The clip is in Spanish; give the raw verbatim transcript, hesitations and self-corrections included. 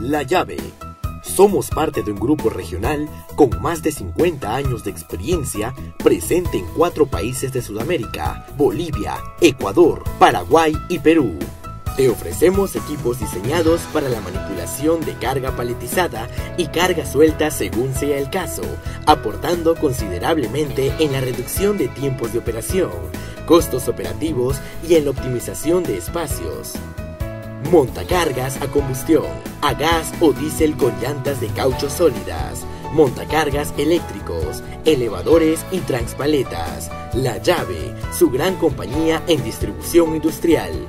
La Llave. Somos parte de un grupo regional con más de cincuenta años de experiencia, presente en cuatro países de Sudamérica: Bolivia, Ecuador, Paraguay y Perú. Te ofrecemos equipos diseñados para la manipulación de carga paletizada y carga suelta según sea el caso, aportando considerablemente en la reducción de tiempos de operación, costos operativos y en la optimización de espacios. Montacargas a combustión, a gas o diésel con llantas de caucho sólidas, montacargas eléctricos, elevadores y transpaletas. La Llave, su gran compañía en distribución industrial.